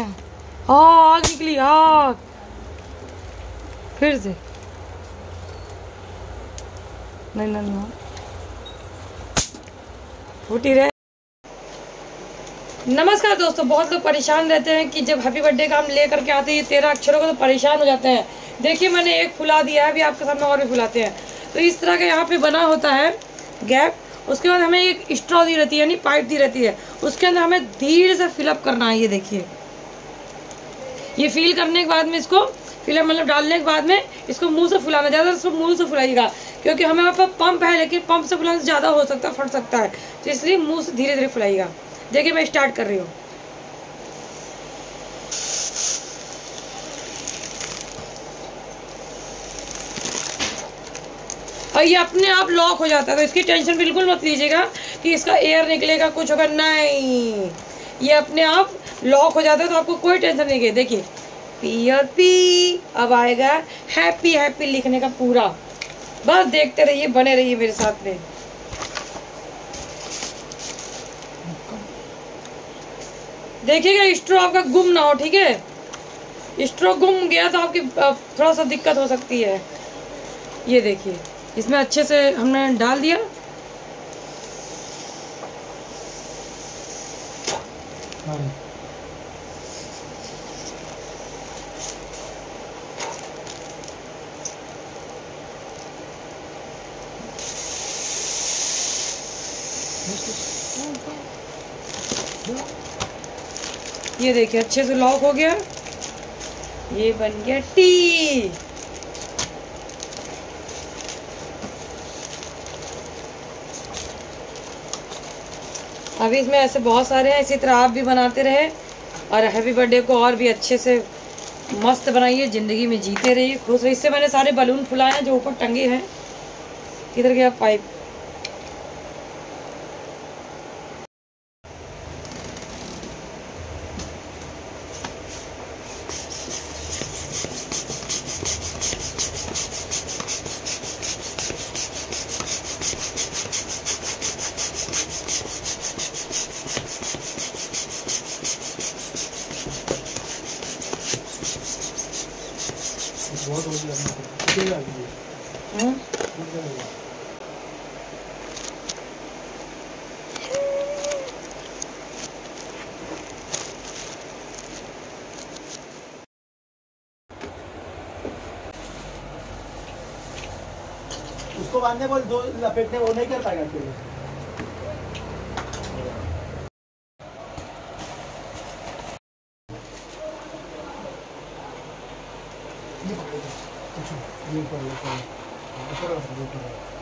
आग निकली, आग फिर से। नहीं नहीं नहीं फूटी रहे। नमस्कार दोस्तों, बहुत लोग परेशान रहते हैं कि जब हैप्पी बर्थडे का हम ले करके आते हैं ये 13 अक्षरों को तो परेशान हो जाते हैं। देखिए मैंने एक फुला दिया है, अभी आपके सामने और भी फुलाते हैं। तो इस तरह का यहाँ पे बना होता है गैप, उसके बाद हमें एक स्ट्रॉ दी रहती है यानी पाइप दी रहती है, उसके अंदर हमें धीरे से फिलअप करना है। ये देखिए, ये फिल करने के बाद में इसको फिलअप मतलब डालने के बाद में इसको मुँह से फुलाना, ज़्यादातर इसको मुँह से फुलाइएगा क्योंकि हमें यहाँ पर पंप है, लेकिन पंप से फुलाने से ज़्यादा हो सकता है, फट सकता है, तो इसलिए मुँह से धीरे धीरे फुलाइएगा। देखिए मैं स्टार्ट कर रही हूँ। और ये अपने आप लॉक हो जाता है, तो इसकी टेंशन बिल्कुल मत लीजिएगा कि इसका एयर निकलेगा कुछ होगा, नहीं, ये अपने आप लॉक हो जाता है, तो आपको कोई टेंशन नहीं है। देखिए पी और पी, अब आएगा हैप्पी हैप्पी लिखने का पूरा। बस देखते रहिए, बने रहिए मेरे साथ में। देखिएगा स्ट्रो आपका गुम ना हो, ठीक है, स्ट्रो गुम गया तो आपकी थोड़ा सा दिक्कत हो सकती है। ये देखिए इसमें अच्छे से हमने डाल दिया। ये देखिए अच्छे से लॉक हो गया, ये बन गया टी। अभी इसमें ऐसे बहुत सारे हैं, इसी तरह आप भी बनाते रहे और हैप्पी बर्थडे को और भी अच्छे से मस्त बनाइए, ज़िंदगी में जीते रहिए, खुश रहिए। इससे मैंने सारे बलून फुलाए हैं जो ऊपर टंगे हैं। किधर गया पाइप? उसको बांधने बोल, दो लपेटने वो नहीं कर पाएगा फिर। ये पर